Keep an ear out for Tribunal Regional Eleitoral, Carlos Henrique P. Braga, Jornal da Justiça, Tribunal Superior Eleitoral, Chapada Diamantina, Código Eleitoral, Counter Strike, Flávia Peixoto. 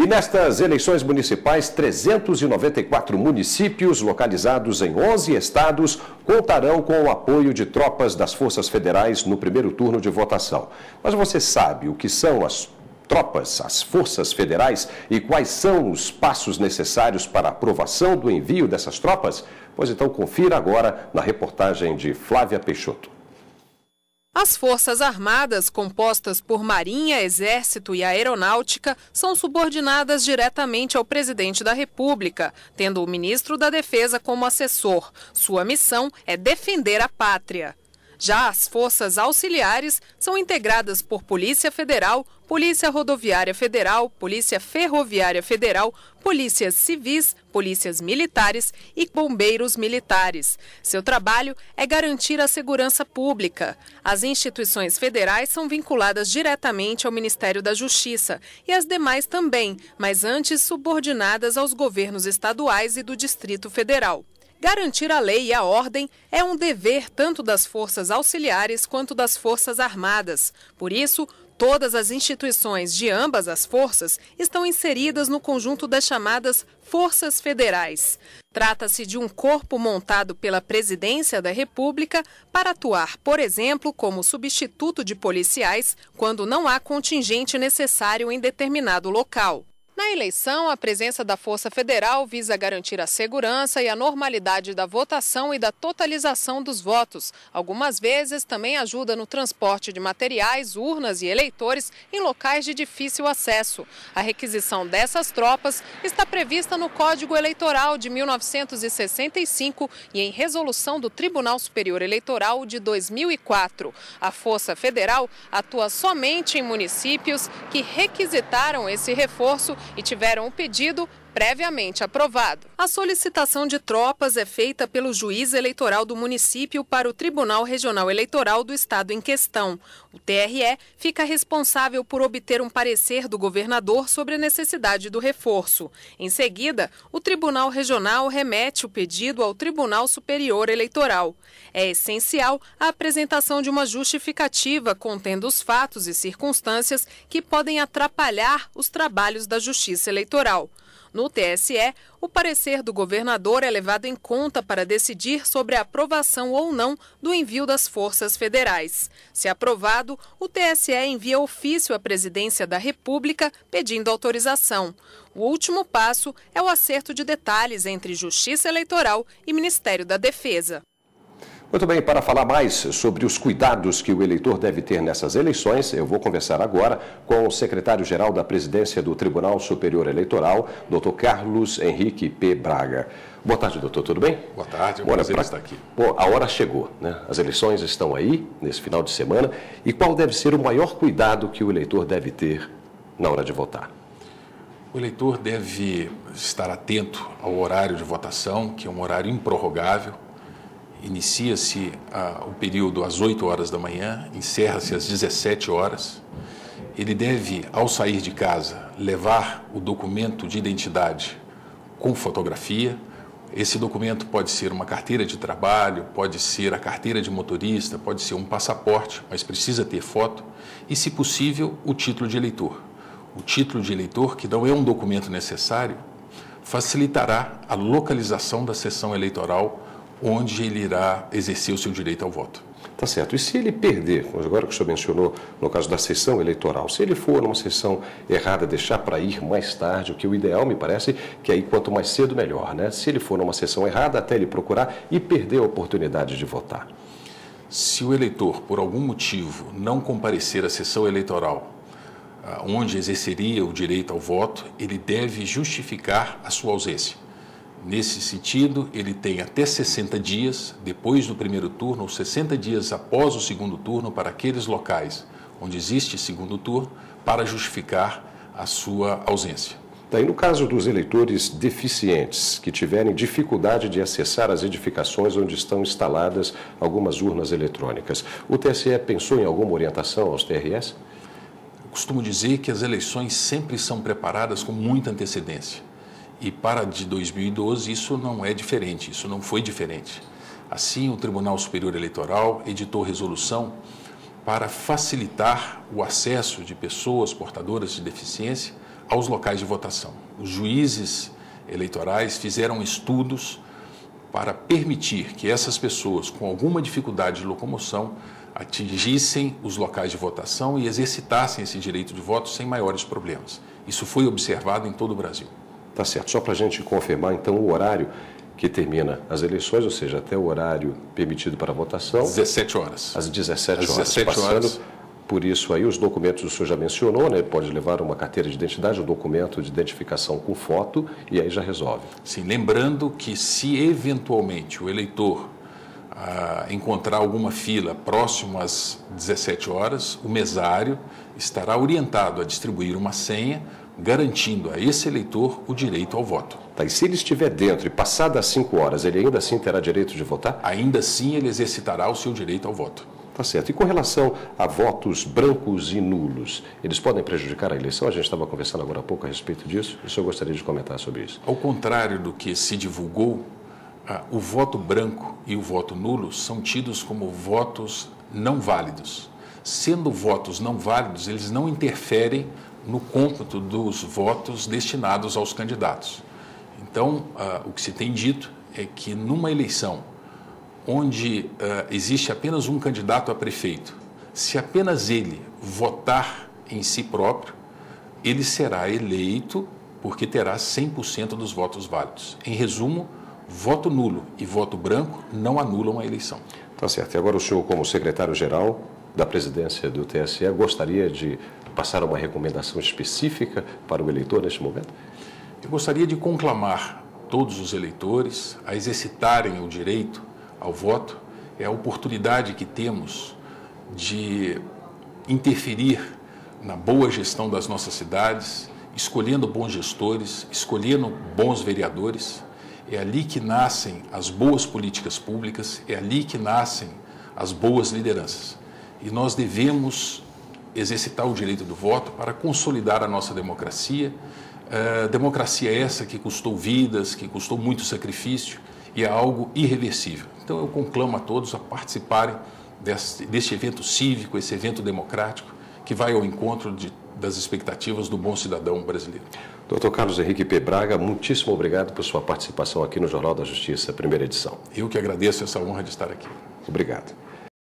E nestas eleições municipais, 394 municípios localizados em 11 estados contarão com o apoio de tropas das forças federais no primeiro turno de votação. Mas você sabe o que são as tropas, as forças federais e quais são os passos necessários para a aprovação do envio dessas tropas? Pois então confira agora na reportagem de Flávia Peixoto. As Forças Armadas, compostas por Marinha, Exército e Aeronáutica, são subordinadas diretamente ao presidente da República, tendo o ministro da Defesa como assessor. Sua missão é defender a pátria. Já as Forças Auxiliares são integradas por Polícia Federal, Polícia Rodoviária Federal, Polícia Ferroviária Federal, polícias civis, polícias militares e bombeiros militares. Seu trabalho é garantir a segurança pública. As instituições federais são vinculadas diretamente ao Ministério da Justiça e as demais também, mas antes subordinadas aos governos estaduais e do Distrito Federal. Garantir a lei e a ordem é um dever tanto das Forças Auxiliares quanto das Forças Armadas. Por isso, todas as instituições de ambas as forças estão inseridas no conjunto das chamadas Forças Federais. Trata-se de um corpo montado pela Presidência da República para atuar, por exemplo, como substituto de policiais quando não há contingente necessário em determinado local. Na eleição, a presença da Força Federal visa garantir a segurança e a normalidade da votação e da totalização dos votos. Algumas vezes também ajuda no transporte de materiais, urnas e eleitores em locais de difícil acesso. A requisição dessas tropas está prevista no Código Eleitoral de 1965 e em resolução do Tribunal Superior Eleitoral de 2004. A Força Federal atua somente em municípios que requisitaram esse reforço e tiveram o pedido previamente aprovado. A solicitação de tropas é feita pelo juiz eleitoral do município para o Tribunal Regional Eleitoral do estado em questão. O TRE fica responsável por obter um parecer do governador sobre a necessidade do reforço. Em seguida, o Tribunal Regional remete o pedido ao Tribunal Superior Eleitoral. É essencial a apresentação de uma justificativa contendo os fatos e circunstâncias que podem atrapalhar os trabalhos da Justiça Eleitoral. No TSE, o parecer do governador é levado em conta para decidir sobre a aprovação ou não do envio das forças federais. Se aprovado, o TSE envia ofício à Presidência da República pedindo autorização. O último passo é o acerto de detalhes entre Justiça Eleitoral e Ministério da Defesa. Muito bem, para falar mais sobre os cuidados que o eleitor deve ter nessas eleições, eu vou conversar agora com o secretário-geral da Presidência do Tribunal Superior Eleitoral, Dr. Carlos Henrique P. Braga. Boa tarde, doutor. Tudo bem? Boa tarde, é um prazer estar aqui. Bom, a hora chegou, né? As eleições estão aí, nesse final de semana. E qual deve ser o maior cuidado que o eleitor deve ter na hora de votar? O eleitor deve estar atento ao horário de votação, que é um horário improrrogável. Inicia-se o período às 8 horas da manhã, encerra-se às 17 horas. Ele deve, ao sair de casa, levar o documento de identidade com fotografia. Esse documento pode ser uma carteira de trabalho, pode ser a carteira de motorista, pode ser um passaporte, mas precisa ter foto. E, se possível, o título de eleitor. O título de eleitor, que não é um documento necessário, facilitará a localização da sessão eleitoral onde ele irá exercer o seu direito ao voto. Tá certo. E se ele perder, agora que o senhor mencionou no caso da sessão eleitoral, se ele for numa sessão errada, deixar para ir mais tarde, o que o ideal me parece que aí quanto mais cedo melhor, né? Se ele for numa sessão errada, até ele procurar e perder a oportunidade de votar. Se o eleitor, por algum motivo, não comparecer à sessão eleitoral, onde exerceria o direito ao voto, ele deve justificar a sua ausência. Nesse sentido, ele tem até 60 dias depois do primeiro turno ou 60 dias após o segundo turno para aqueles locais onde existe segundo turno para justificar a sua ausência. Daí, no caso dos eleitores deficientes que tiverem dificuldade de acessar as edificações onde estão instaladas algumas urnas eletrônicas, o TSE pensou em alguma orientação aos TRS? Eu costumo dizer que as eleições sempre são preparadas com muita antecedência. E para de 2012 isso não é diferente, isso não foi diferente. Assim, o Tribunal Superior Eleitoral editou resolução para facilitar o acesso de pessoas portadoras de deficiência aos locais de votação. Os juízes eleitorais fizeram estudos para permitir que essas pessoas com alguma dificuldade de locomoção atingissem os locais de votação e exercitassem esse direito de voto sem maiores problemas. Isso foi observado em todo o Brasil. Tá certo. Só para a gente confirmar, então, o horário que termina as eleições, ou seja, até o horário permitido para a votação... Às 17 horas. Às 17 horas. Por isso aí, os documentos o senhor já mencionou, né? Pode levar uma carteira de identidade, um documento de identificação com foto e aí já resolve. Sim, lembrando que se eventualmente o eleitor encontrar alguma fila próximo às 17 horas, o mesário estará orientado a distribuir uma senha, garantindo a esse eleitor o direito ao voto. Tá, e se ele estiver dentro e passadas as 5 horas, ele ainda assim terá direito de votar? Ainda assim ele exercitará o seu direito ao voto. Tá certo. E com relação a votos brancos e nulos, eles podem prejudicar a eleição? A gente estava conversando agora há pouco a respeito disso. O senhor gostaria de comentar sobre isso? Ao contrário do que se divulgou, o voto branco e o voto nulo são tidos como votos não válidos. Sendo votos não válidos, eles não interferem no cômputo dos votos destinados aos candidatos. Então, o que se tem dito é que numa eleição onde existe apenas um candidato a prefeito, se apenas ele votar em si próprio, ele será eleito porque terá 100% dos votos válidos. Em resumo, voto nulo e voto branco não anulam a eleição. Tá certo. E agora o senhor, como secretário-geral da presidência do TSE, gostaria de passar uma recomendação específica para o eleitor neste momento? Eu gostaria de conclamar todos os eleitores a exercitarem o direito ao voto. É a oportunidade que temos de interferir na boa gestão das nossas cidades, escolhendo bons gestores, escolhendo bons vereadores. É ali que nascem as boas políticas públicas, é ali que nascem as boas lideranças. E nós devemos exercitar o direito do voto para consolidar a nossa democracia. Democracia essa que custou vidas, que custou muito sacrifício, e é algo irreversível. Então, eu conclamo a todos a participarem deste evento cívico, esse evento democrático, que vai ao encontro das expectativas do bom cidadão brasileiro. Dr. Carlos Henrique P. Braga, muitíssimo obrigado por sua participação aqui no Jornal da Justiça, primeira edição. Eu que agradeço essa honra de estar aqui. Obrigado.